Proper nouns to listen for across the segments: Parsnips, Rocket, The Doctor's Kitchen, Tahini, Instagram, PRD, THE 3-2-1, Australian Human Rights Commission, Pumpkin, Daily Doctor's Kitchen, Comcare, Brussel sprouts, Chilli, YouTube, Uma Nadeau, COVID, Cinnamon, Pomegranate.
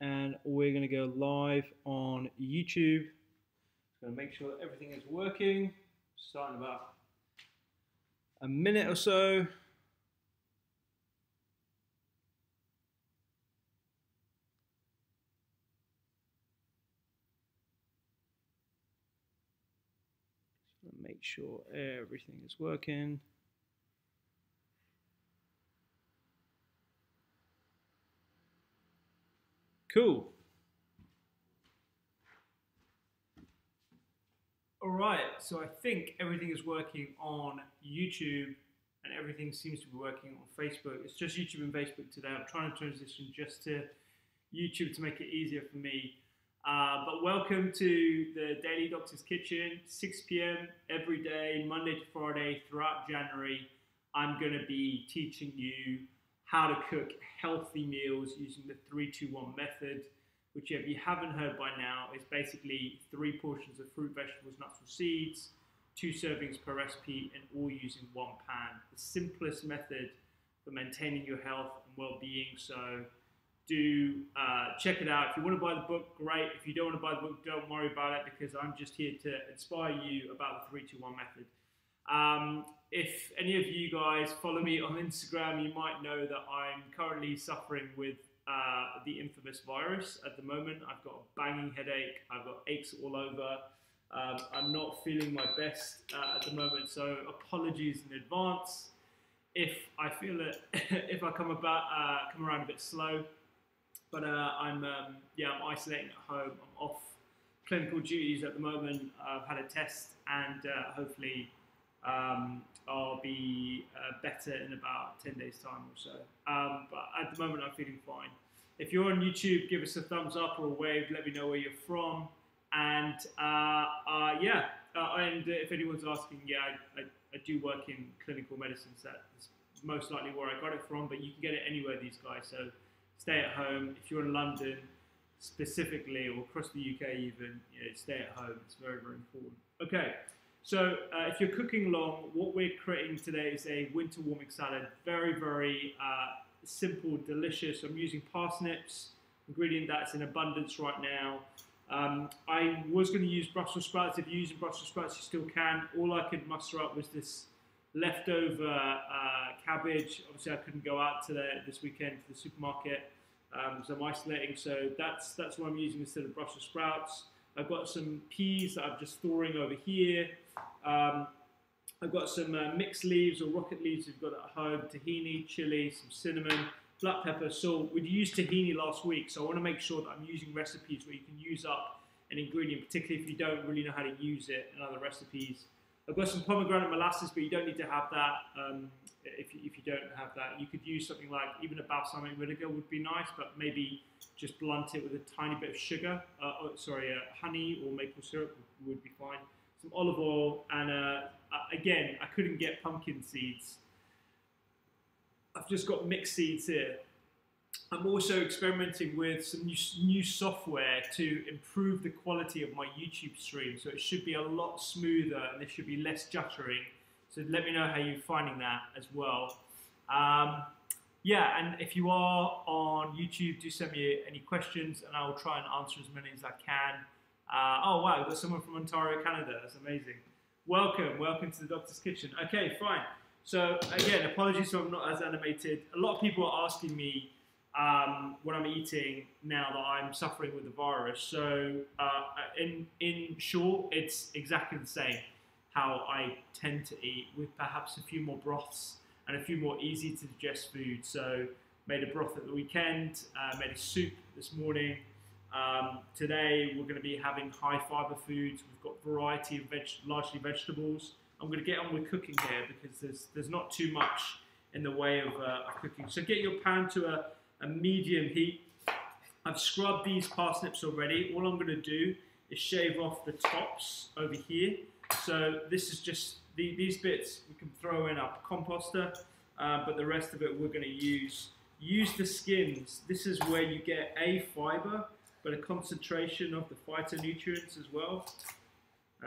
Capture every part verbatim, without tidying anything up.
and we're going to go live on YouTube. Just going to make sure that everything is working. Starting about a minute or so. Make sure everything is working. Cool. All right, so I think everything is working on YouTube and everything seems to be working on Facebook. It's just YouTube and Facebook today. I'm trying to transition just to YouTube to make it easier for me. Uh, but welcome to the Daily Doctor's Kitchen, six p m every day, Monday to Friday, throughout January. I'm going to be teaching you how to cook healthy meals using the three two one method, which if you haven't heard by now, is basically three portions of fruit, vegetables, nuts or seeds, two servings per recipe, and all using one pan. The simplest method for maintaining your health and well-being. So do uh, check it out. If you want to buy the book, great. If you don't want to buy the book, don't worry about it, because I'm just here to inspire you about the three two one method. Um, if any of you guys follow me on Instagram, you might know that I'm currently suffering with uh, the infamous virus at the moment. I've got a banging headache. I've got aches all over. Um, I'm not feeling my best uh, at the moment, so apologies in advance if I feel it, if I come about uh, come around a bit slow. But uh, I'm um, yeah, I'm isolating at home. I'm off clinical duties at the moment. I've had a test, and uh, hopefully um, I'll be uh, better in about ten days' time or so. Um, but at the moment, I'm feeling fine. If you're on YouTube, give us a thumbs up or a wave. Let me know where you're from. And uh, uh, yeah, uh, and if anyone's asking, yeah, I, I, I do work in clinical medicine, so that's most likely where I got it from. But you can get it anywhere, these guys. So stay at home. If you're in London specifically, or across the U K even, you know, stay at home. It's very, very important. Okay, so uh, if you're cooking along, what we're creating today is a winter warming salad. Very, very uh, simple, delicious. I'm using parsnips, ingredient that's in abundance right now. Um, I was going to use Brussels sprouts. If you're using Brussels sprouts, you still can. All I could muster up was this leftover uh, cabbage. Obviously, I couldn't go out today this weekend to the supermarket, um, so I'm isolating. So that's that's what I'm using instead of Brussels sprouts. I've got some peas that I'm just thawing over here. Um, I've got some uh, mixed leaves or rocket leaves we've got at home. Tahini, chili, some cinnamon, black pepper, salt. We used tahini last week, so I want to make sure that I'm using recipes where you can use up an ingredient, particularly if you don't really know how to use it in other recipes. I've got some pomegranate molasses, but you don't need to have that um, if, you, if you don't have that. You could use something like even a balsamic vinegar would be nice, but maybe just blunt it with a tiny bit of sugar, uh, oh, sorry, uh, honey or maple syrup would, would be fine. Some olive oil, and uh, again, I couldn't get pumpkin seeds. I've just got mixed seeds here. I'm also experimenting with some new, new software to improve the quality of my YouTube stream, so it should be a lot smoother and there should be less juttering. So let me know how you're finding that as well. Um, yeah, and if you are on YouTube, do send me any questions and I'll try and answer as many as I can. Uh, oh wow, I've got someone from Ontario, Canada. That's amazing. Welcome, welcome to the Doctor's Kitchen. Okay, fine. So again, apologies if I'm not as animated. A lot of people are asking me Um, what I'm eating now that I'm suffering with the virus. So uh, in, in short, it's exactly the same how I tend to eat, with perhaps a few more broths and a few more easy to digest food. So made a broth at the weekend, uh, made a soup this morning. Um, today we're going to be having high fiber foods. We've got variety of veg largely vegetables. I'm going to get on with cooking here because there's, there's not too much in the way of, uh, of cooking. So get your pan to a A medium heat. I've scrubbed these parsnips already. All I'm going to do is shave off the tops over here. So this is just the, these bits we can throw in our composter, uh, but the rest of it we're going to use. Use the skins. This is where you get a fiber, but a concentration of the phytonutrients as well.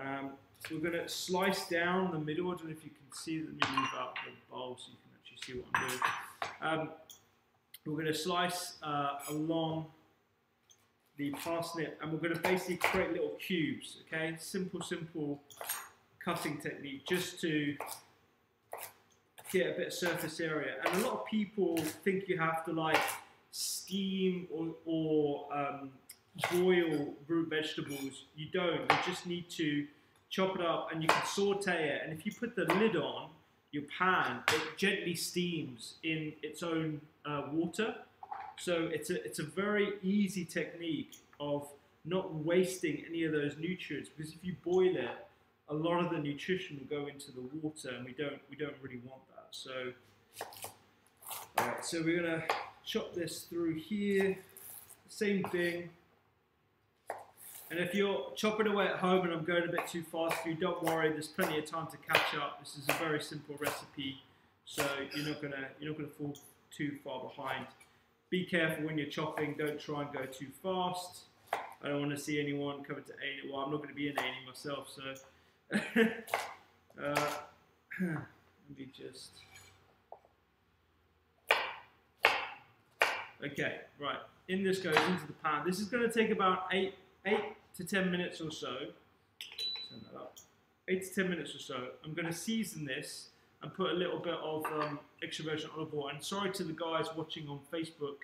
Um, so we're going to slice down the middle. I don't know if you can see. Let me move up the bowl so you can actually see what I'm doing. Um, We're going to slice uh, along the parsnip, and we're going to basically create little cubes, okay? Simple, simple cutting technique just to get a bit of surface area. And a lot of people think you have to like steam or, or um, boil root vegetables. You don't, you just need to chop it up and you can saute it. And if you put the lid on your pan, it gently steams in its own uh, water. So it's a, it's a very easy technique of not wasting any of those nutrients, because if you boil it, a lot of the nutrition will go into the water, and we don't, we don't really want that. So, all right, so we're gonna chop this through here, same thing. And if you're chopping away at home and I'm going a bit too fast for you, don't worry, there's plenty of time to catch up. This is a very simple recipe, so you're not gonna, you're not gonna fall too far behind. Be careful when you're chopping, don't try and go too fast. I don't want to see anyone coming to aini. Well, I'm not going to be an aini myself, so. uh, let me just. Okay, right. In this goes into the pan. This is going to take about eight, eight to ten minutes or so. Turn that up. Eight to ten minutes or so. I'm going to season this and put a little bit of um, extra virgin olive oil. And sorry to the guys watching on Facebook,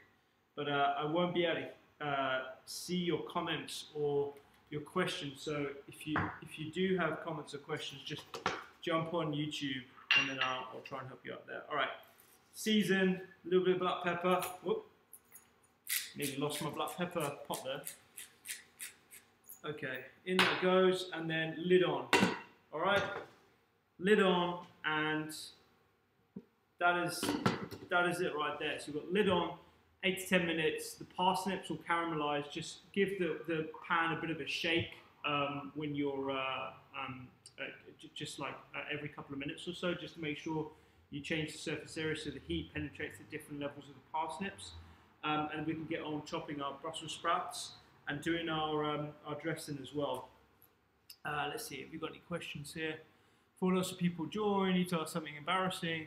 but uh, I won't be able to uh, see your comments or your questions. So if you if you do have comments or questions, just jump on YouTube and then I'll, I'll try and help you out there. All right, season, a little bit of black pepper. Whoop, nearly lost my black pepper pot there. Okay, in that goes, and then lid on. All right, lid on. And that is, that is it right there. So you've got lid on, eight to ten minutes. The parsnips will caramelize. Just give the, the pan a bit of a shake um, when you're, uh, um, uh, just like uh, every couple of minutes or so, just to make sure you change the surface area so the heat penetrates the different levels of the parsnips. Um, and we can get on chopping our Brussels sprouts and doing our, um, our dressing as well. Uh, let's see, have you got any questions here? For lots of people join, you tell us something embarrassing.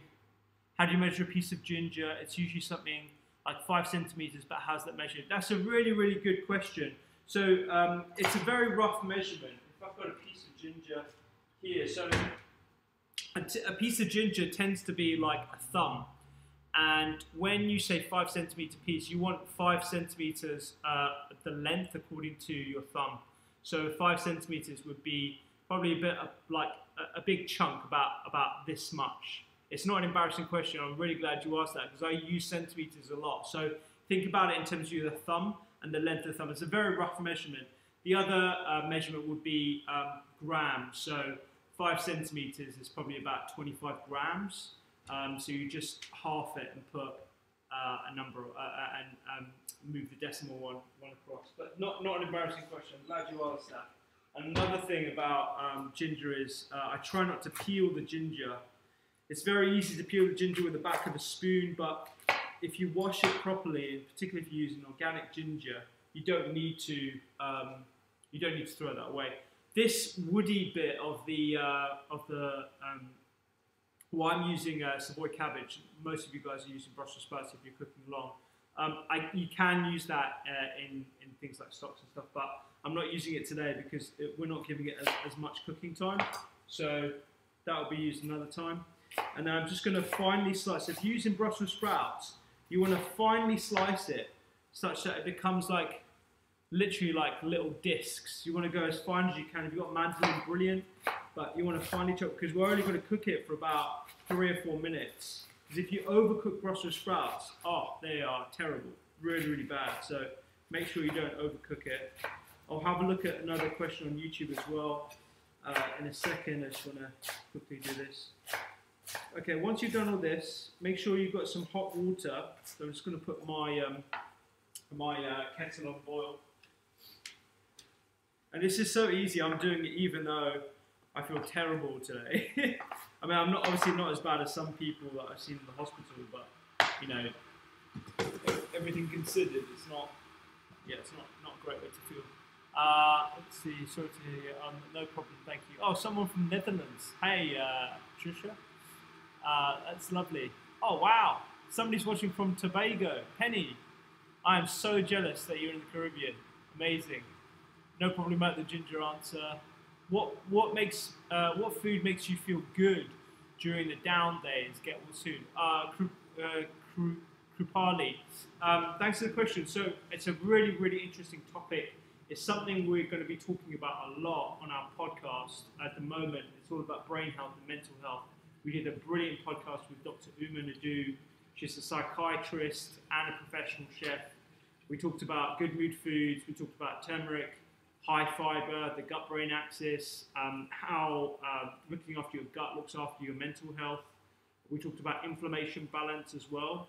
How do you measure a piece of ginger? It's usually something like five centimeters, but how's that measured? That's a really, really good question. So um, it's a very rough measurement. If I've got a piece of ginger here, so a, t a piece of ginger tends to be like a thumb. And when you say five centimeter piece, you want five centimeters uh, the length according to your thumb. So five centimeters would be probably a bit of like a big chunk, about about this much. It's not an embarrassing question. I'm really glad you asked that, because I use centimeters a lot. So think about it in terms of your thumb and the length of the thumb. It's a very rough measurement. The other uh, measurement would be um, grams. So five centimeters is probably about twenty-five grams. Um, so you just half it and put uh, a number uh, and um, move the decimal one one across. But not not an embarrassing question. I'm glad you asked that. Another thing about um, ginger is uh, I try not to peel the ginger. It's very easy to peel the ginger with the back of a spoon, but if you wash it properly, particularly if you use an organic ginger, you don't need to um, you don't need to throw that away. This woody bit of the uh, of the um, well, I'm using uh, Savoy cabbage. Most of you guys are using Brussels sprouts if you're cooking along. Um, I, you can use that uh, in in things like stocks and stuff, but I'm not using it today because it, we're not giving it as, as much cooking time, so that will be used another time. And then I'm just going to finely slice. So if you're using Brussels sprouts, you want to finely slice it such that it becomes like literally like little discs. You want to go as fine as you can. If you've got mandarin, brilliant, but you want to finely chop, because we're only going to cook it for about three or four minutes. Because if you overcook Brussels sprouts, oh, they are terrible, really, really bad. So make sure you don't overcook it. I'll have a look at another question on YouTube as well uh, in a second. I just want to quickly do this. Okay, once you've done all this, make sure you've got some hot water. So I'm just going to put my um, my uh, kettle on boil. And this is so easy. I'm doing it even though I feel terrible today. I mean, I'm not obviously not as bad as some people that I've seen in the hospital, but you know, everything considered, it's not. Yeah, it's not not a great way to feel. Uh, let's see, sorry to hear you. Um, no problem, thank you. Oh, someone from the Netherlands. Hey, uh, Trisha. Uh, that's lovely. Oh, wow. Somebody's watching from Tobago. Penny, I am so jealous that you're in the Caribbean. Amazing. No problem about the ginger answer. What what makes uh, what food makes you feel good during the down days? Get well soon. Uh, croup, uh, croup, croupali. Um, thanks for the question. So it's a really really interesting topic. It's something we're going to be talking about a lot on our podcast at the moment. It's all about brain health and mental health. We did a brilliant podcast with Doctor Uma Nadeau. She's a psychiatrist and a professional chef. We talked about good mood foods. We talked about turmeric, high fiber, the gut-brain axis, um, how uh, looking after your gut looks after your mental health. We talked about inflammation balance as well.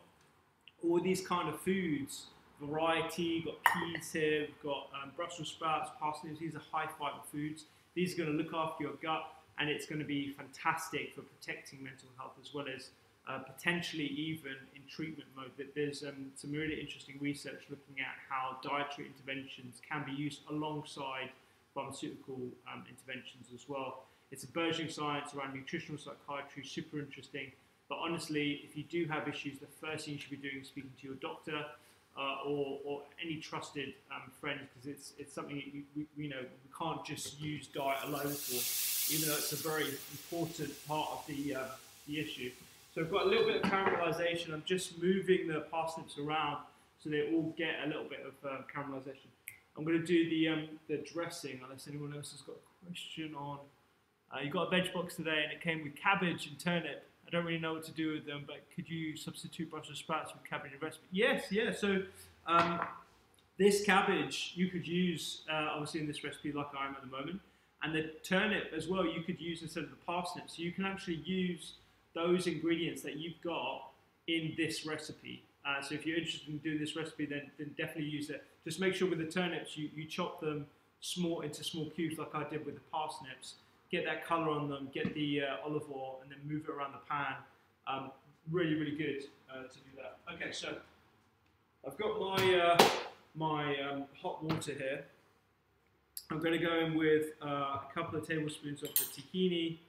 All these kind of foods, variety, got peas here, we've got um, Brussels sprouts, parsnips. These are high fiber foods. These are going to look after your gut, and it's going to be fantastic for protecting mental health as well as uh, potentially even in treatment mode. But there's um, some really interesting research looking at how dietary interventions can be used alongside pharmaceutical um, interventions as well. It's a burgeoning science around nutritional psychiatry, super interesting. But honestly, if you do have issues, the first thing you should be doing is speaking to your doctor uh, or, or any trusted um, friend, because it's it's something that you, we, you know, we can't just use diet alone for. You know, it's a very important part of the, uh, the issue. So I've got a little bit of caramelization. I'm just moving the parsnips around so they all get a little bit of uh, caramelization. I'm going to do the um, the dressing, unless anyone else has got a question on. Uh, you got a veg box today and it came with cabbage and turnip. I don't really know what to do with them, but could you substitute Brussels sprouts with cabbage and recipe? Yes, yeah. So um, this cabbage you could use, uh, obviously, in this recipe like I am at the moment. And the turnip as well, you could use instead of the parsnip. So you can actually use those ingredients that you've got in this recipe. Uh, so if you're interested in doing this recipe, then, then definitely use it. Just make sure with the turnips, you, you chop them small into small cubes like I did with the parsnips. Get that color on them, get the uh, olive oil, and then move it around the pan. Um, really, really good uh, to do that. Okay, so I've got my, uh, my um, hot water here. I'm going to go in with uh, a couple of tablespoons of the tahini.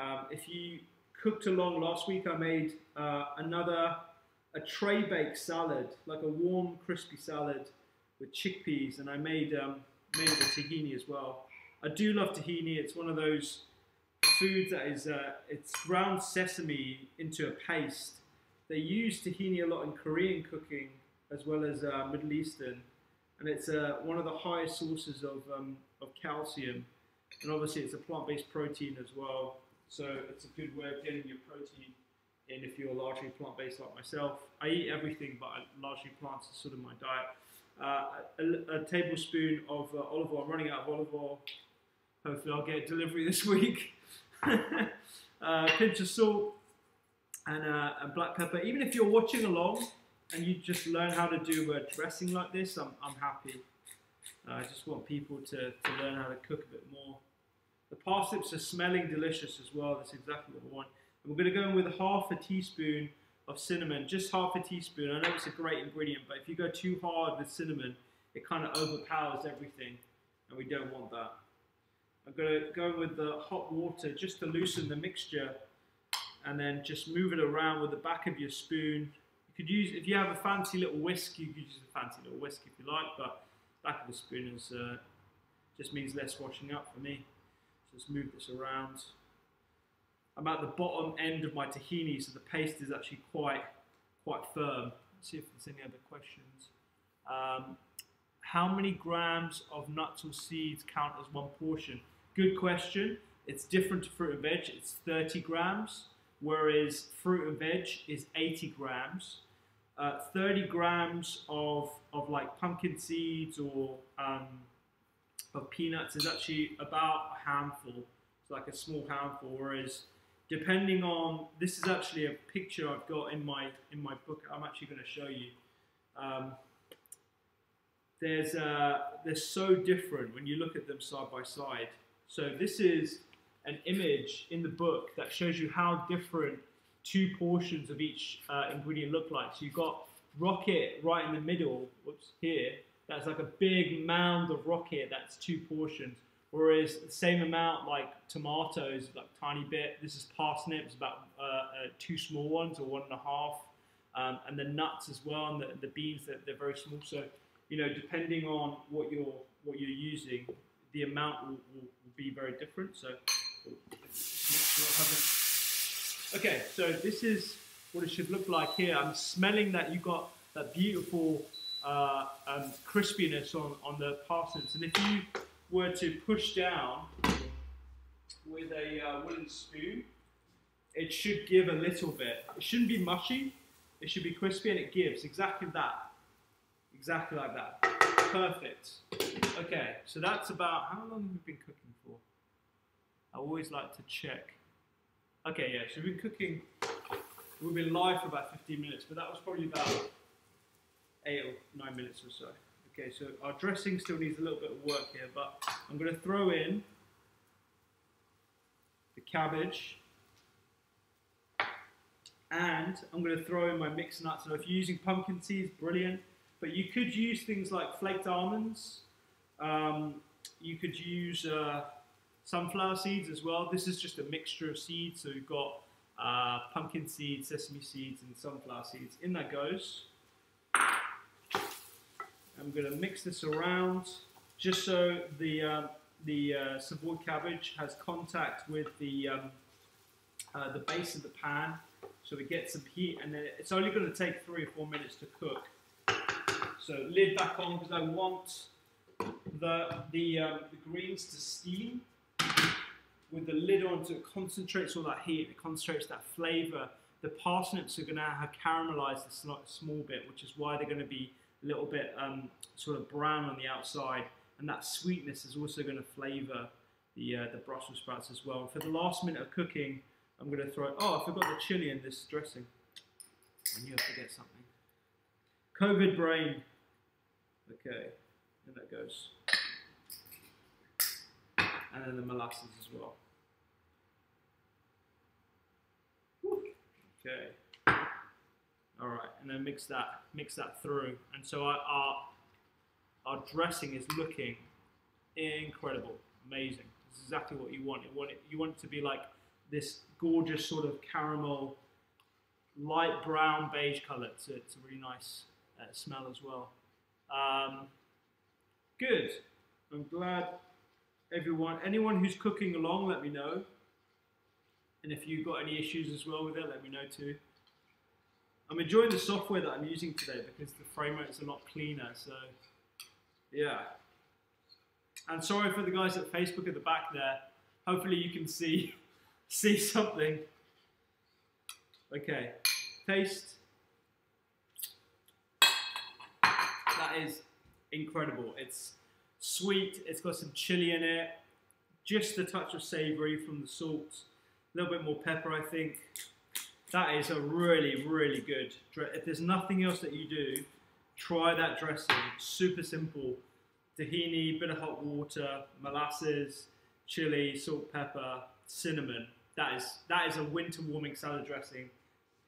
Um, if you cooked along last week, I made uh, another, a tray baked salad, like a warm, crispy salad with chickpeas, and I made, um, made the tahini as well. I do love tahini. It's one of those foods that is, uh, it's ground sesame into a paste. They use tahini a lot in Korean cooking as well as uh, Middle Eastern. And it's uh, one of the highest sources of, um, of calcium. And obviously it's a plant-based protein as well. So it's a good way of getting your protein in if you're largely plant-based like myself. I eat everything, but I largely plants is sort of my diet. Uh, a, a tablespoon of uh, olive oil. I'm running out of olive oil. Hopefully I'll get a delivery this week. A pinch of salt and uh, a black pepper. Even if you're watching along, and you just learn how to do a dressing like this, I'm, I'm happy. Uh, I just want people to, to learn how to cook a bit more. The parsnips are smelling delicious as well. That's exactly what I want. And we're going to go in with half a teaspoon of cinnamon, just half a teaspoon. I know it's a great ingredient, but if you go too hard with cinnamon, it kind of overpowers everything, and we don't want that. I'm going to go in with the hot water just to loosen the mixture, and then just move it around with the back of your spoon. Could use, if you have a fancy little whisk, you could use a fancy little whisk if you like, but back of the spoon is, uh, just means less washing up for me. So let's move this around. I'm at the bottom end of my tahini, so the paste is actually quite quite firm. Let's see if there's any other questions. Um, how many grams of nuts or seeds count as one portion? Good question. It's different to fruit and veg. It's thirty grams, whereas fruit and veg is eighty grams. Uh, thirty grams of, of like pumpkin seeds or um, of peanuts is actually about a handful. It's like a small handful, whereas depending on, this is actually a picture I've got in my, in my book I'm actually going to show you. Um, there's, uh, they're so different when you look at them side by side. So this is an image in the book that shows you how different two portions of each uh, ingredient look like. So you've got Rocket right in the middle, whoops, here, that's like a big mound of Rocket, that's two portions, whereas the same amount like tomatoes, like tiny bit, this is parsnips, about uh, uh, two small ones or one and a half, um, and the nuts as well, and the, the beans, they're, they're very small. So you know, depending on what you're what you're using, the amount will, will, will be very different. So, okay, so this is what it should look like here. I'm smelling that you got that beautiful uh, um, crispiness on on the parsnips, and if you were to push down with a uh, wooden spoon, it should give a little bit. It shouldn't be mushy, it should be crispy, and it gives exactly that. Exactly like that. Perfect. Okay, so that's about, how long have we been cooking for? I always like to check. Okay, yeah, so we've been cooking, we've been live for about fifteen minutes, but that was probably about eight or nine minutes or so. Okay, so our dressing still needs a little bit of work here, but I'm going to throw in the cabbage, and I'm going to throw in my mixed nuts. So if you're using pumpkin seeds, brilliant, but you could use things like flaked almonds, um, you could use uh, sunflower seeds as well. This is just a mixture of seeds, so you've got uh, pumpkin seeds, sesame seeds, and sunflower seeds. In that goes. I'm going to mix this around just so the uh, the uh, savoy cabbage has contact with the um, uh, the base of the pan, so it gets some heat, and then it's only going to take three or four minutes to cook. So lid back on, because I want the the, um, the greens to steam with the lid on, so it concentrates all that heat, it concentrates that flavour. The parsnips are going to have caramelised a small bit, which is why they're going to be a little bit um, sort of brown on the outside, and that sweetness is also going to flavour the uh, the Brussels sprouts as well. For the last minute of cooking, I'm going to throw, oh, I forgot the chilli in this dressing. I knew I'd forget something. COVID brain. Okay, and that goes. And then the molasses as well. Woo. Okay. All right, and then mix that, mix that through. And so our, our, our dressing is looking incredible, amazing. It's exactly what you want. You want it, you want it to be like this gorgeous sort of caramel, light brown beige color. So it's a really nice uh, smell as well. Um, good. I'm glad everyone, anyone who's cooking along, let me know. And if you've got any issues as well with it, let me know too. I'm enjoying the software that I'm using today because the framerate is a lot cleaner, so yeah. And sorry for the guys at Facebook at the back there. Hopefully you can see see something. Okay, taste. That is incredible. It's sweet, it's got some chili in it, just a touch of savory from the salt, a little bit more pepper, I think. That is a really, really good dress. If there's nothing else that you do, try that dressing. It's super simple. Tahini, bit of hot water, molasses, chili, salt, pepper, cinnamon. That is that is a winter warming salad dressing.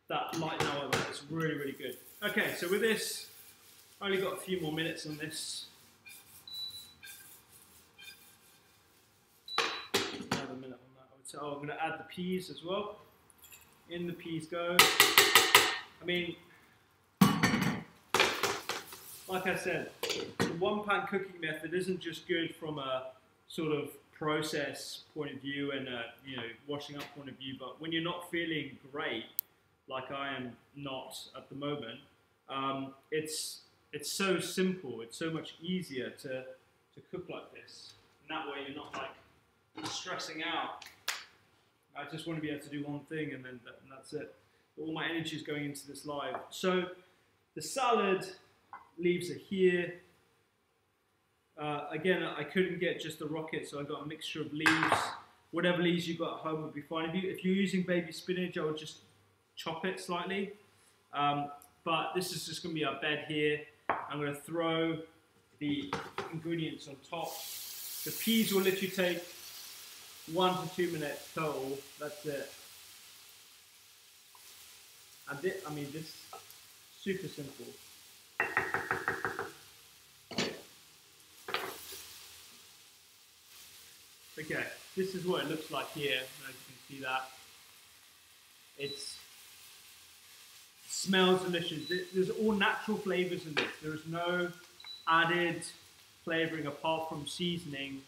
That light now over, it's really, really good. Okay, so with this, I only got a few more minutes on this. Another minute on that. So I'm going to add the peas as well. In the peas go. I mean, like I said, the one pan cooking method isn't just good from a sort of process point of view and a, you know, washing up point of view, but when you're not feeling great, like I am not at the moment, um, it's it's so simple, it's so much easier to, to cook like this. And that way you're not like stressing out. I just want to be able to do one thing and then and that's it. But all my energy is going into this live. So the salad leaves are here. Uh, again, I couldn't get just the rocket, so I got a mixture of leaves. Whatever leaves you've got at home would be fine. If, you, if you're using baby spinach, I would just chop it slightly. Um, but this is just going to be our bed here. I'm going to throw the ingredients on top. The peas will literally take one to two minutes total, that's it. And this, I mean, this super simple. Okay, this is what it looks like here. I don't know if you can see that. It's, it smells delicious. There's all natural flavors in this. There is no added flavoring apart from seasoning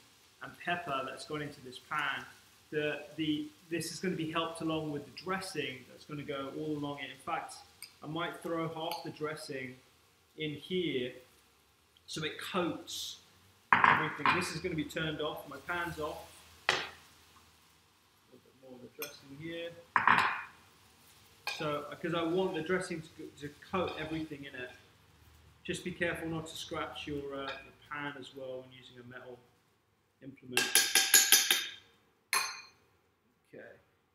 and pepper that's gone into this pan, the, the, this is going to be helped along with the dressing that's going to go all along it. In fact, I might throw half the dressing in here so it coats everything. This is going to be turned off, my pan's off. A little bit more of the dressing here. So, because I want the dressing to, to coat everything in it. Just be careful not to scratch your, uh, your pan as well when using a metal implement. Okay,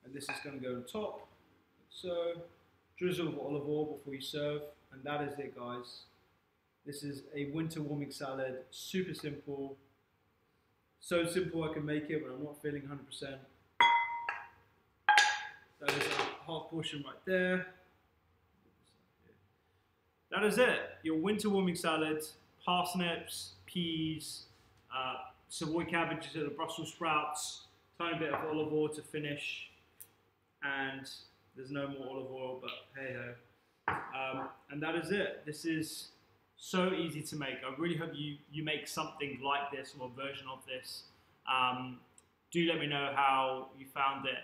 and this is going to go on top. So, drizzle of olive oil before you serve, and that is it, guys. This is a winter warming salad, super simple. So simple I can make it when I'm not feeling one hundred percent. That is a half portion right there. That is it. Your winter warming salad, parsnips, peas, uh, Savoy cabbages or the Brussels sprouts, tiny bit of olive oil to finish, and there's no more olive oil, but hey ho. Um, and that is it. This is so easy to make. I really hope you, you make something like this or a version of this. Um, do let me know how you found it.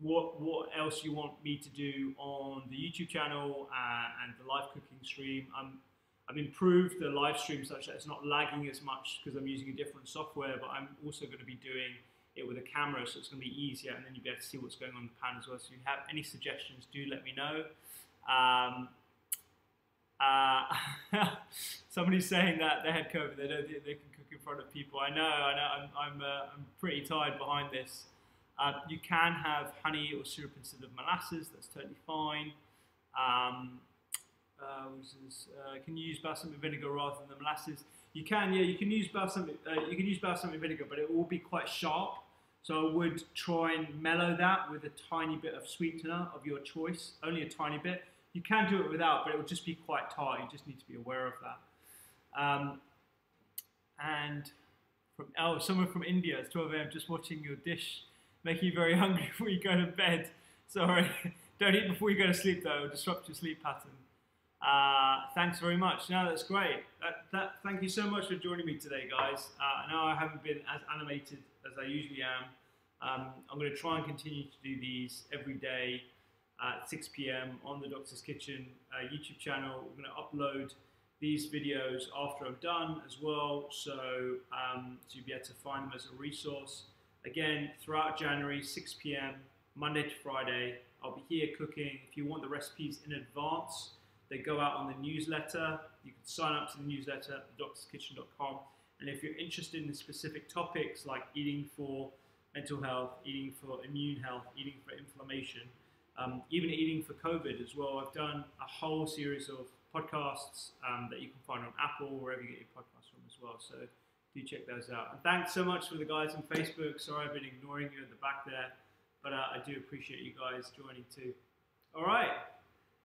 What, what else you want me to do on the YouTube channel uh, and the live cooking stream. I'm, I've improved the live stream such that it's not lagging as much because I'm using a different software, but I'm also going to be doing it with a camera, so it's going to be easier, and then you'll be able to see what's going on in the pan as well. So if you have any suggestions, do let me know. Um, uh, somebody's saying that they had COVID, they don't think they can cook in front of people. I know, I know, I'm, I'm, uh, I'm pretty tired behind this. Uh, you can have honey or syrup instead of molasses, that's totally fine. Um, uh, is, uh, can you use balsamic vinegar rather than the molasses? You can, yeah, you can use balsamic, uh, you can use balsamic vinegar, but it will be quite sharp. So I would try and mellow that with a tiny bit of sweetener of your choice, only a tiny bit. You can do it without, but it will just be quite tart, you just need to be aware of that. Um, and from, oh, someone from India, it's twelve A M, just watching your dish. Make you very hungry before you go to bed. Sorry, don't eat before you go to sleep though, it'll disrupt your sleep pattern. Uh, thanks very much. No, that's great. That, that, thank you so much for joining me today, guys. Uh, I know I haven't been as animated as I usually am. Um, I'm going to try and continue to do these every day at six P M on the Doctor's Kitchen uh, YouTube channel. We're going to upload these videos after I'm done as well, so, um, so you'll be able to find them as a resource. Again, throughout January, six P M, Monday to Friday, I'll be here cooking. If you want the recipes in advance, they go out on the newsletter. You can sign up to the newsletter at the doctors kitchen dot com. And if you're interested in specific topics like eating for mental health, eating for immune health, eating for inflammation, um, even eating for COVID as well, I've done a whole series of podcasts um, that you can find on Apple, wherever you get your podcasts from as well. So do check those out. And thanks so much for the guys on Facebook. Sorry I've been ignoring you at the back there, but uh, I do appreciate you guys joining too. All right.